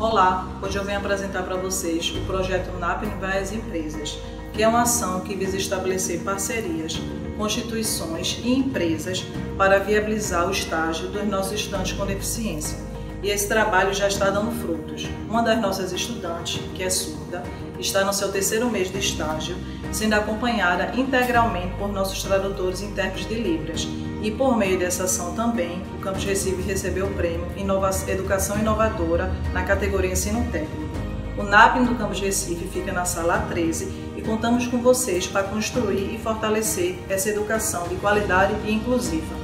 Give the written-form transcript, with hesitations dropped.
Olá, hoje eu venho apresentar para vocês o projeto Napne vai às empresas, que é uma ação que visa estabelecer parcerias, instituições e empresas para viabilizar o estágio dos nossos estudantes com deficiência. E esse trabalho já está dando frutos. Uma das nossas estudantes, que é surda, está no seu terceiro mês de estágio, sendo acompanhada integralmente por nossos tradutores e intérpretes de Libras. E por meio dessa ação também, o Campus Recife recebeu o prêmio Inova Educação Inovadora na categoria Ensino Técnico. O Napne do Campus Recife fica na sala A13 e contamos com vocês para construir e fortalecer essa educação de qualidade e inclusiva.